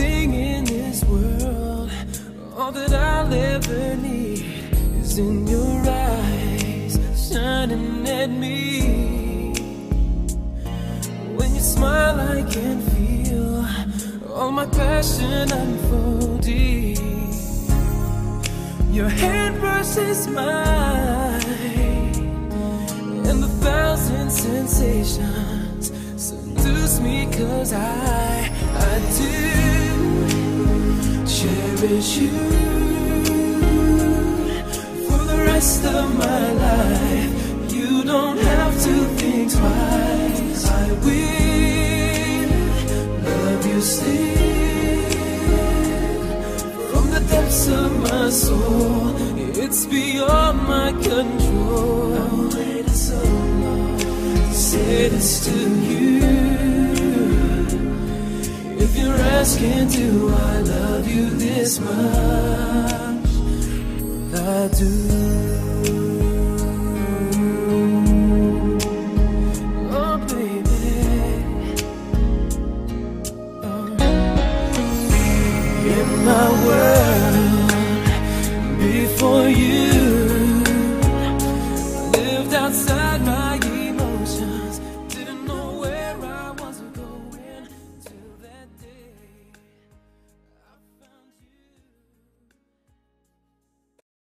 everything in this world, all that I'll ever need is in your eyes, shining at me. When you smile, I can feel all my passion unfolding. Your hand brushes mine, and the thousand sensations seduce me, 'cause I do cherish you for the rest of my life. You don't have to think twice. I will love you still from the depths of my soul. It's beyond my control. I've waited so long to say this to you. If you're asking, do I love you this much? Well, I do.